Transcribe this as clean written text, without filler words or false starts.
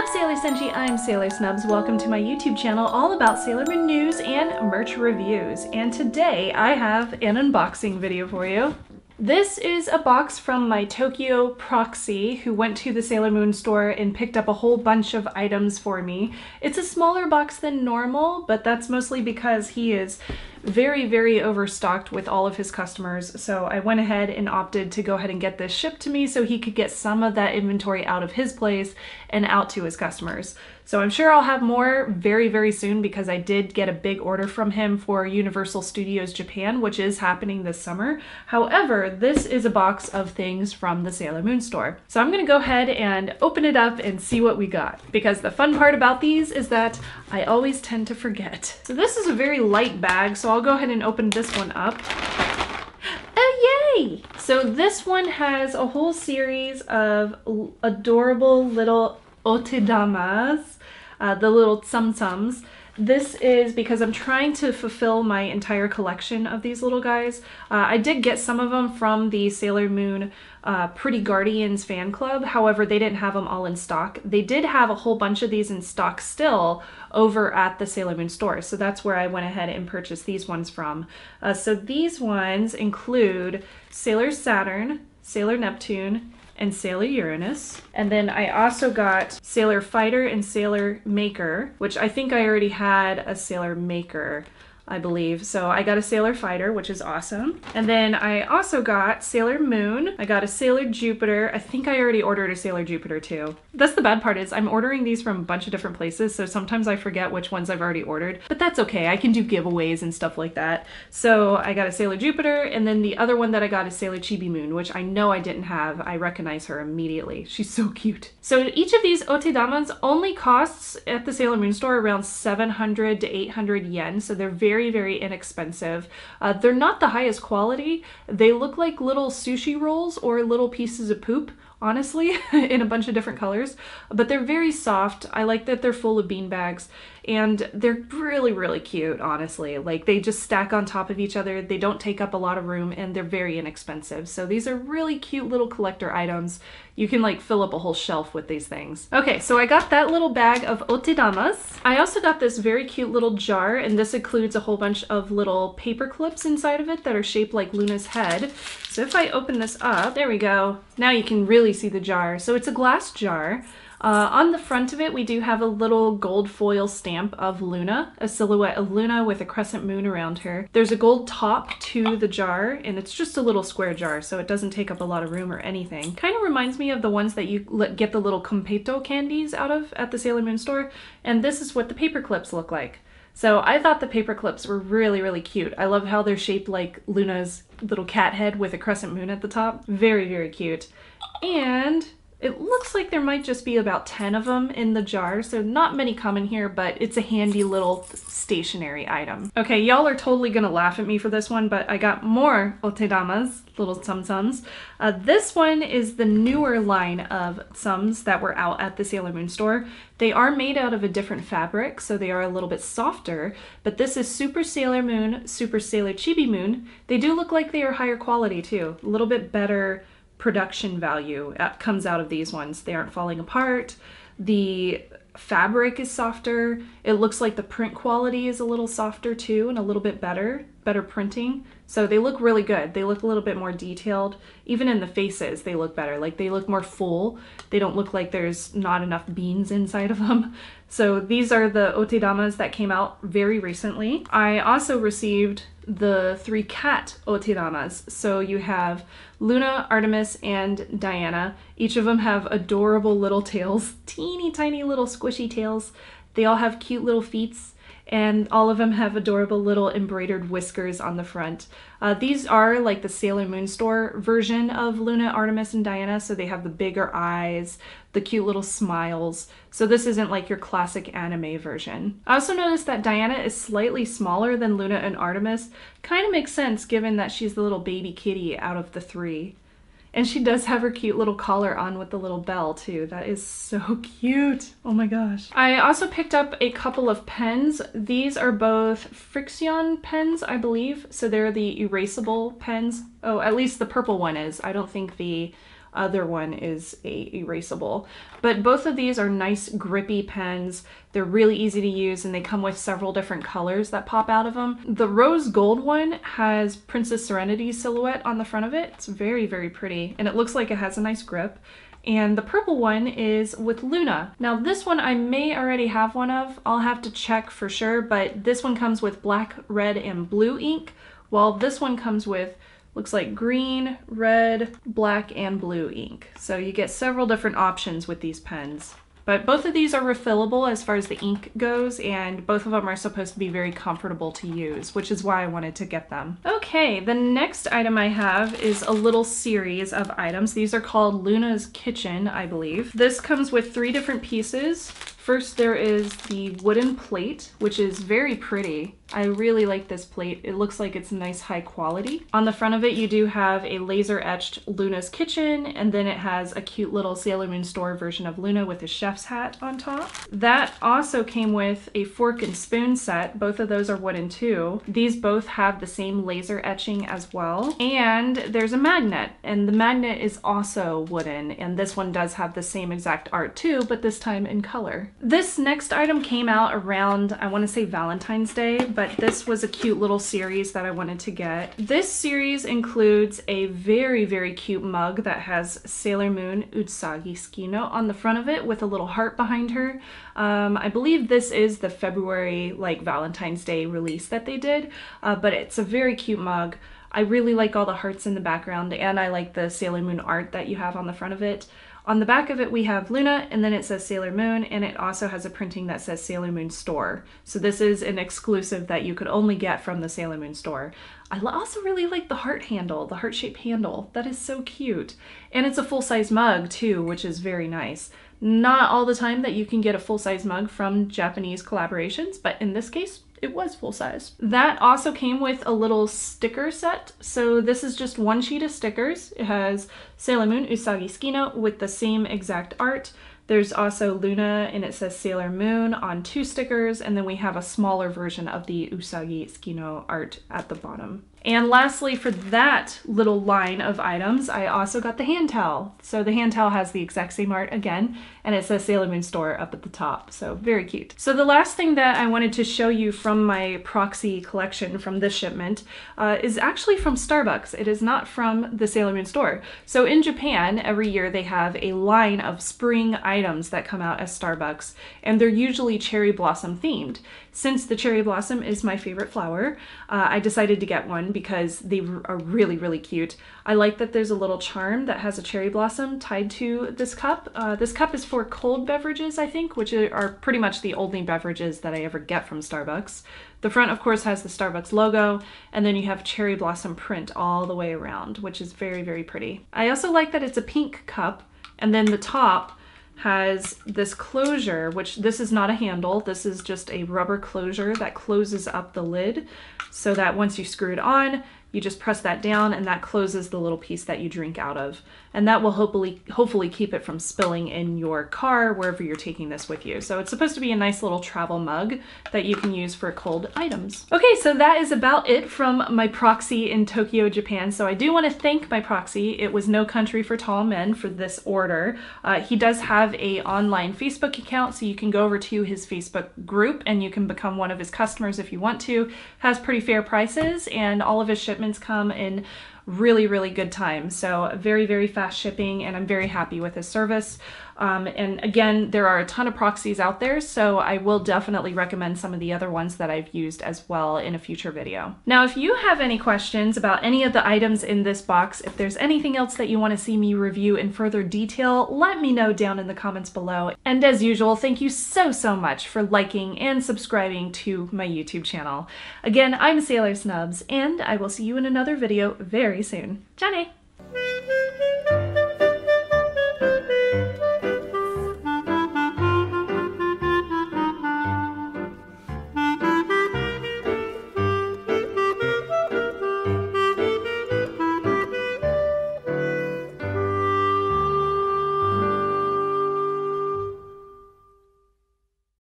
What up, Sailor Senshi? I'm Sailor Snubs. Welcome to my YouTube channel all about Sailor Moon news and merch reviews. And today I have an unboxing video for you. This is a box from my Tokyo proxy who went to the Sailor Moon store and picked up a whole bunch of items for me. It's a smaller box than normal, but that's mostly because he is very, very overstocked with all of his customers. So I went ahead and opted to go ahead and get this shipped to me so he could get some of that inventory out of his place and out to his customers. So I'm sure I'll have more very, very soon because I did get a big order from him for Universal Studios Japan, which is happening this summer. However, this is a box of things from the Sailor Moon store. So I'm gonna go ahead and open it up and see what we got, because the fun part about these is that I always tend to forget. So this is a very light bag, so I'll go ahead and open this one up. Oh yay! So this one has a whole series of adorable little Otedamas, the little Tsum Tsums. This is because I'm trying to fulfill my entire collection of these little guys. I did get some of them from the Sailor Moon Pretty Guardians fan club. However, they didn't have them all in stock. They did have a whole bunch of these in stock still over at the Sailor Moon store. So that's where I went ahead and purchased these ones from. So these ones include Sailor Saturn, Sailor Neptune, and Sailor Uranus. And then I also got Sailor Fighter and Sailor Maker, which I think I already had a Sailor Maker, I believe. So I got a Sailor Fighter, which is awesome. And then I also got Sailor Moon. I got a Sailor Jupiter. I think I already ordered a Sailor Jupiter too. That's the bad part, is I'm ordering these from a bunch of different places, so sometimes I forget which ones I've already ordered, but that's okay. I can do giveaways and stuff like that. So I got a Sailor Jupiter, and then the other one that I got is Sailor Chibi Moon, which I know I didn't have. I recognize her immediately. She's so cute. So each of these Otedamas only costs at the Sailor Moon store around 700 to 800 yen, so they're very, very inexpensive. They're not the highest quality. They look like little sushi rolls or little pieces of poop, honestly, in a bunch of different colors, but they're very soft. I like that they're full of bean bags, and they're really, really cute, honestly. Like, they just stack on top of each other. They don't take up a lot of room, and they're very inexpensive. So these are really cute little collector items. You can like fill up a whole shelf with these things. Okay, so I got that little bag of Otedamas. I also got this very cute little jar, and this includes a whole bunch of little paper clips inside of it that are shaped like Luna's head. So if I open this up, there we go. Now you can really see the jar. So it's a glass jar. On the front of it, we do have a little gold foil stamp of Luna, a silhouette of Luna with a crescent moon around her. There's a gold top to the jar, and it's just a little square jar, so it doesn't take up a lot of room or anything. Kind of reminds me of the ones that you get the little Competo candies out of at the Sailor Moon store, and this is what the paper clips look like. So I thought the paper clips were really, really cute. I love how they're shaped like Luna's little cat head with a crescent moon at the top. Very, very cute. And it looks like there might just be about 10 of them in the jar, so not many come in here, but it's a handy little stationary item. Okay, y'all are totally gonna laugh at me for this one, but I got more Otedamas, little Tsum Tsums. This one is the newer line of Tsums that were out at the Sailor Moon store. They are made out of a different fabric, so they are a little bit softer, but this is Super Sailor Moon, Super Sailor Chibi Moon. They do look like they are higher quality too, a little bit better production value comes out of these ones. They aren't falling apart. The fabric is softer. It looks like the print quality is a little softer too, and a little bit better printing. So they look really good. They look a little bit more detailed. Even in the faces, they look better. Like, they look more full. They don't look like there's not enough beans inside of them. So these are the Otedamas that came out very recently. I also received the three cat Otedamas. So you have Luna, Artemis, and Diana. Each of them have adorable little tails, teeny tiny little squishy tails. They all have cute little feet, and all of them have adorable little embroidered whiskers on the front. These are like the Sailor Moon store version of Luna, Artemis, and Diana, so they have the bigger eyes, the cute little smiles. So this isn't like your classic anime version. I also noticed that Diana is slightly smaller than Luna and Artemis. Kind of makes sense given that she's the little baby kitty out of the three. And she does have her cute little collar on with the little bell too. That is so cute. Oh my gosh. I also picked up a couple of pens. These are both Frixion pens, I believe. So they're the erasable pens. Oh, at least the purple one is. I don't think the other one is a erasable. But both of these are nice grippy pens. They're really easy to use, and they come with several different colors that pop out of them. The rose gold one has Princess Serenity silhouette on the front of it. It's very, very pretty, and it looks like it has a nice grip. And the purple one is with Luna. Now this one I may already have one of. I'll have to check for sure, but this one comes with black, red, and blue ink, while this one comes with, looks like green, red, black, and blue ink. So you get several different options with these pens. But both of these are refillable as far as the ink goes, and both of them are supposed to be very comfortable to use, which is why I wanted to get them. Okay, the next item I have is a little series of items. These are called Luna's Kitchen, I believe. This comes with three different pieces. First, there is the wooden plate, which is very pretty. I really like this plate. It looks like it's nice high quality. On the front of it, you do have a laser etched Luna's Kitchen, and then it has a cute little Sailor Moon store version of Luna with a chef's hat on top. That also came with a fork and spoon set. Both of those are wooden too. These both have the same laser etching as well. And there's a magnet, and the magnet is also wooden, and this one does have the same exact art too, but this time in color. This next item came out around, I want to say Valentine's Day, but this was a cute little series that I wanted to get. This series includes a very, very cute mug that has Sailor Moon Usagi Tsukino on the front of it with a little heart behind her. I believe this is the February, like Valentine's Day release that they did, but it's a very cute mug. I really like all the hearts in the background, and I like the Sailor Moon art that you have on the front of it. On the back of it, we have Luna, and then it says Sailor Moon, and it also has a printing that says Sailor Moon Store. So this is an exclusive that you could only get from the Sailor Moon Store. I also really like the heart handle, the heart-shaped handle. That is so cute. And it's a full-size mug too, which is very nice. Not all the time that you can get a full-size mug from Japanese collaborations, but in this case, it was full size. That also came with a little sticker set. So this is just one sheet of stickers. It has Sailor Moon Usagi Tsukino with the same exact art. There's also Luna, and it says Sailor Moon on two stickers, and then we have a smaller version of the Usagi Tsukino art at the bottom. And lastly, for that little line of items, I also got the hand towel. So the hand towel has the exact same art again, and it says Sailor Moon Store up at the top, so very cute. So the last thing that I wanted to show you from my proxy collection from this shipment is actually from Starbucks. It is not from the Sailor Moon Store. So in Japan, every year they have a line of spring items that come out as Starbucks, and they're usually cherry blossom themed. Since the cherry blossom is my favorite flower, I decided to get one because they are really, really cute. I like that there's a little charm that has a cherry blossom tied to this cup. This cup is for cold beverages, I think, which are pretty much the only beverages that I ever get from Starbucks. The front, of course, has the Starbucks logo, and then you have cherry blossom print all the way around, which is very, very pretty. I also like that it's a pink cup, and then the top has this closure, which this is not a handle. This is just a rubber closure that closes up the lid so that once you screw it on, you just press that down and that closes the little piece that you drink out of. And that will hopefully keep it from spilling in your car wherever you're taking this with you. So it's supposed to be a nice little travel mug that you can use for cold items. Okay, so that is about it from my proxy in Tokyo, Japan. So I do want to thank my proxy. It was No Country for Tall Men for this order. He does have an online Facebook account, so you can go over to his Facebook group and you can become one of his customers if you want to. Has pretty fair prices, and all of his shipments come in really, really good time. So very, very fast shipping, and I'm very happy with his service. And again, there are a ton of proxies out there, so I will definitely recommend some of the other ones that I've used as well in a future video. Now, if you have any questions about any of the items in this box, if there's anything else that you want to see me review in further detail, let me know down in the comments below. And as usual, thank you so, so much for liking and subscribing to my YouTube channel. Again, I'm Sailor Snubs, and I will see you in another video very soon. Johnny!